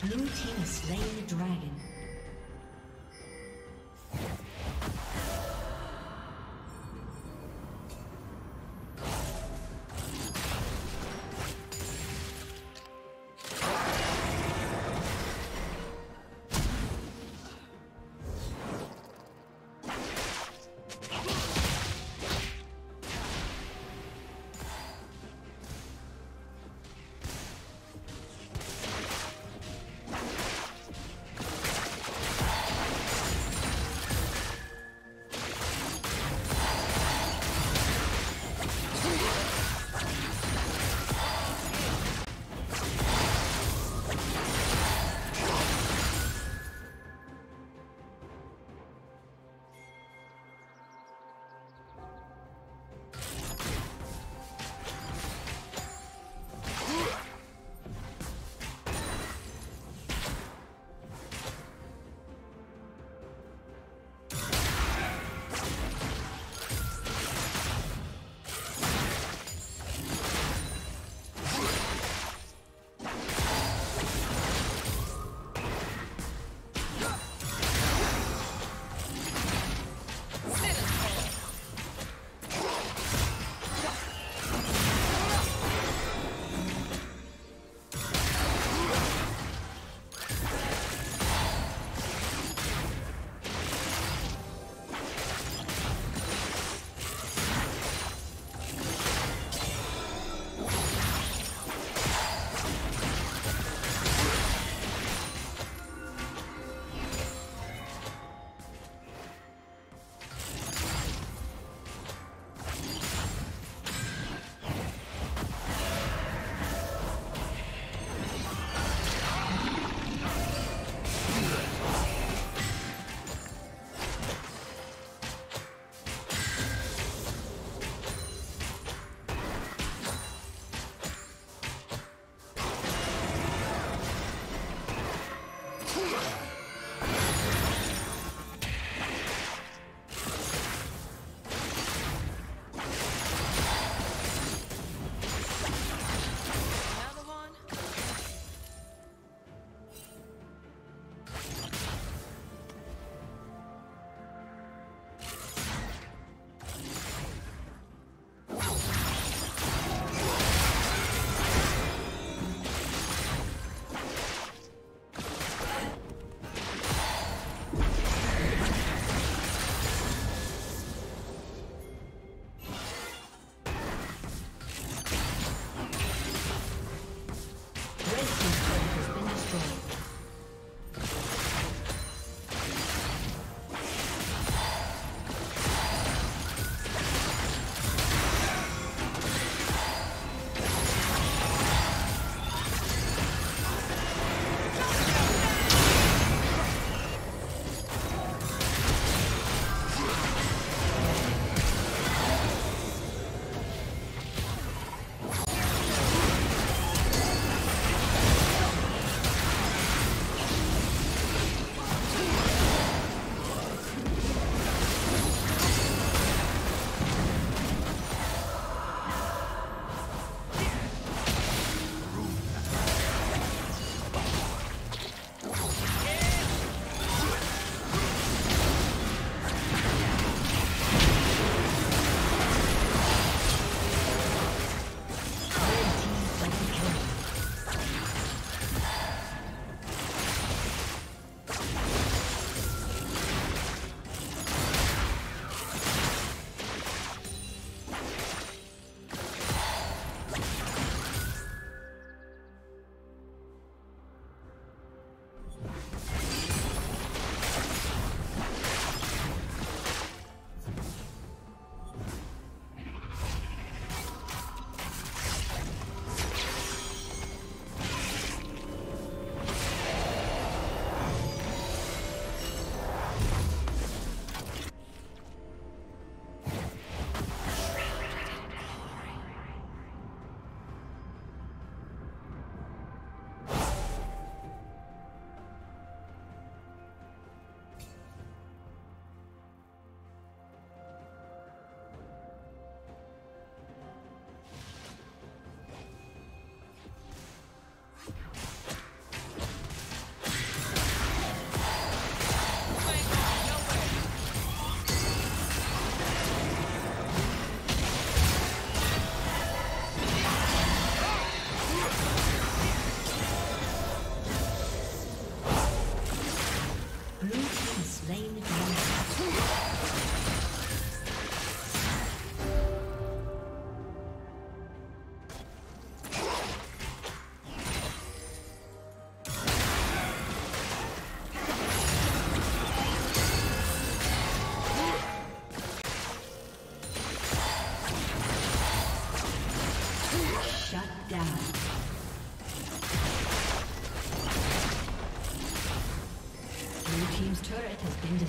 Blue team has slain the dragon.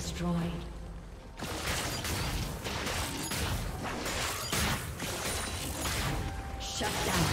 destroyed. Shut down.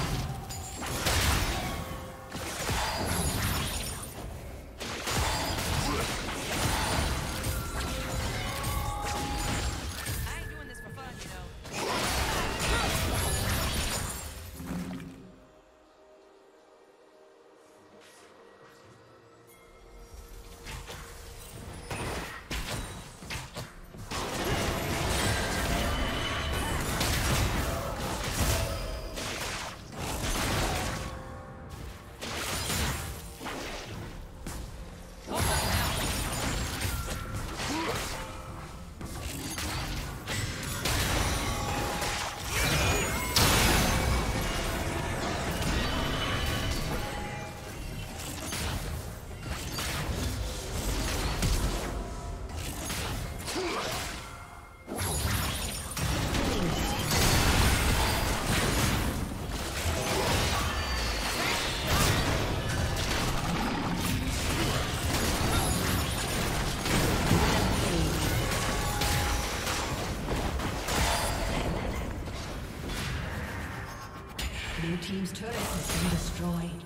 Team's turret has been destroyed.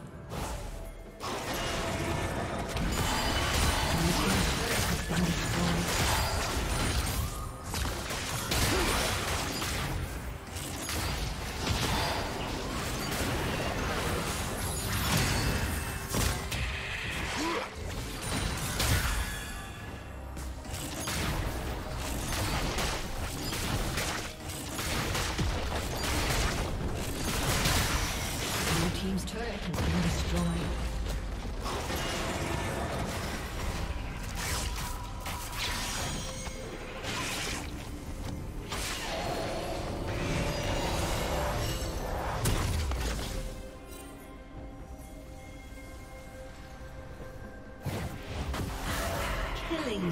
Killing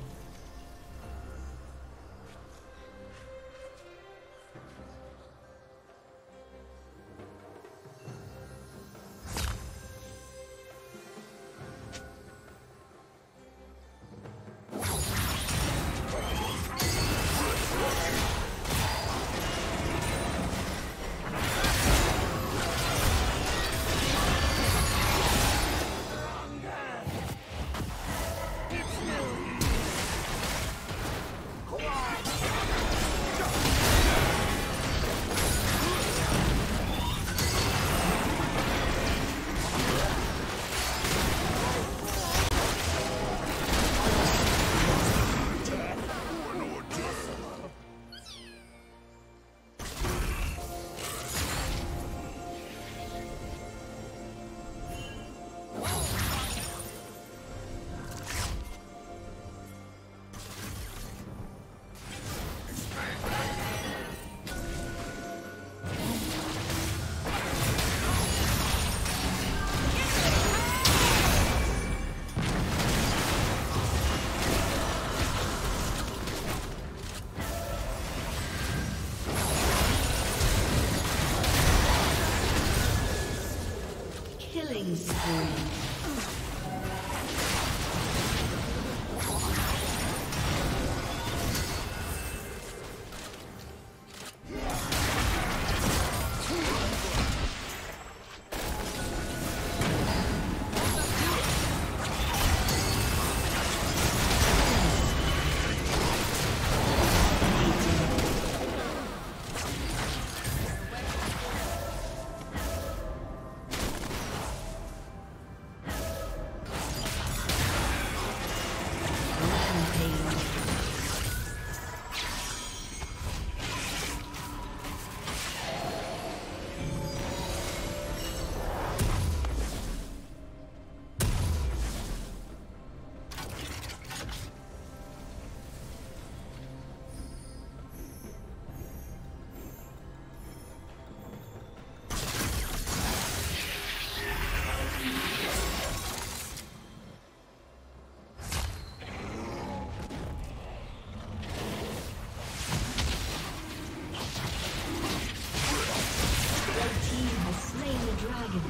you.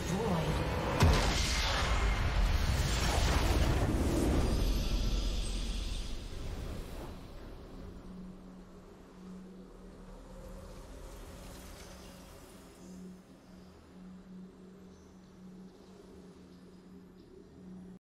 destroyed.